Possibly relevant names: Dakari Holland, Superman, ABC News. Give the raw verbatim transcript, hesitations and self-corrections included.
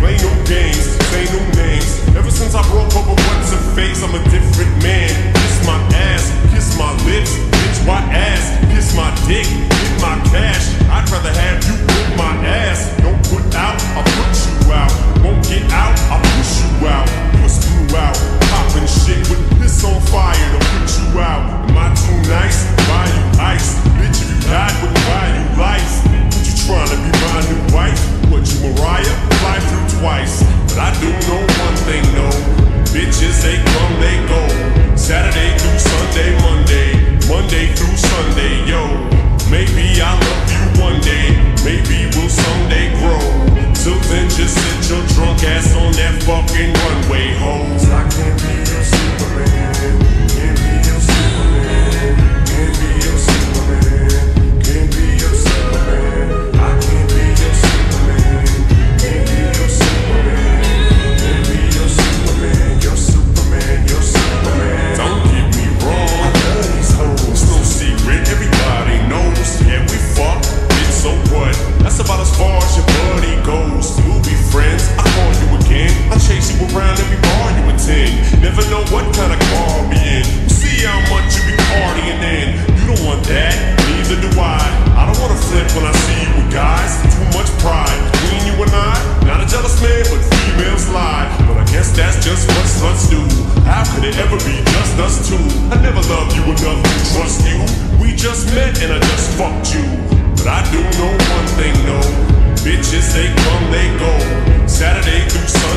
play no games, say no names. Ever since I broke up with what's a face, I'm a different man. Kiss my ass, kiss my lips, bitch my ass, kiss my dick, get my cash. I'd rather have you with my ass. Don't put out, I'll put you out. Won't get out, I'll push you out. Push you out, poppin' shit with piss on fire to put you out. Am I too nice? Buy you ice, bitch if you died, we'll buy you life. What you tryna be my new wife? What you Mariah? Fly through twice. But I do know one thing, no. Bitches, they come, they go. Saturday through Sunday, Monday, Monday through Sunday, yo. Maybe I'll love you one day, maybe we'll someday grow. Till then, just sit your drunk ass on that fucking runway, hoes. I can't be your Superman, can't be your Superman, can't be your Superman, can't be your Superman. I can't be your Superman, can't be your Superman, can't be your Superman, your Superman, your Superman. Don't get me wrong, I love these hoes. No secret, everybody knows. Yeah, we fuck, bitch, so what? That's about as far as your buddy goes. We'll be friends, I call you again. I chase you around every bar you attend. Never know what kind of car I'll be in. How much you be partying in? You don't want that, neither do I. I don't wanna flip when I see you with guys. Too much pride between you and I. Not a jealous man, but females lie. But I guess that's just what sluts do. How could it ever be just us two? I never loved you enough to trust you. We just met and I just fucked you. But I do know one thing, no. Bitches, they come, they go. Saturday through Sunday.